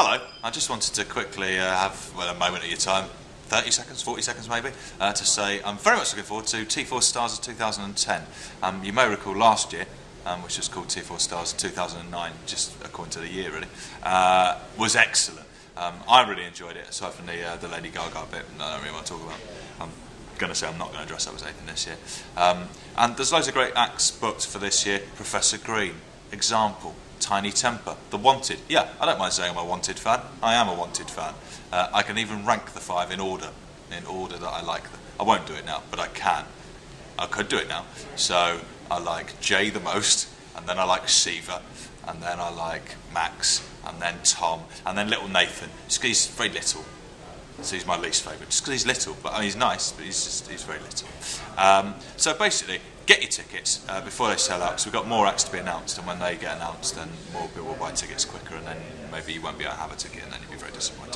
Hello, I just wanted to quickly have a moment of your time, 30 seconds, 40 seconds maybe, to say I'm very much looking forward to T4 Stars of 2010. You may recall last year, which was called T4 Stars of 2009, just according to the year really, was excellent. I really enjoyed it, aside from the Lady Gaga bit, I don't really want to talk about. I'm going to say I'm not going to dress up as Nathan this year. And there's loads of great acts booked for this year. Professor Green, Example, Tiny Temper, The Wanted. Yeah, I don't mind saying I'm a Wanted fan. I am a Wanted fan. I can even rank the five in order that I like them. I won't do it now, but I can. I could do it now. So I like Jay the most, and then I like Siva, and then I like Max, and then Tom, and then little Nathan. Just 'cause he's very little, so he's my least favourite. Just 'cause he's little, but I mean, he's nice, but he's very little. So basically, get your tickets before they sell out, because we've got more acts to be announced, and when they get announced, then more people will buy tickets quicker, and then maybe you won't be able to have a ticket, and then you'll be very disappointed.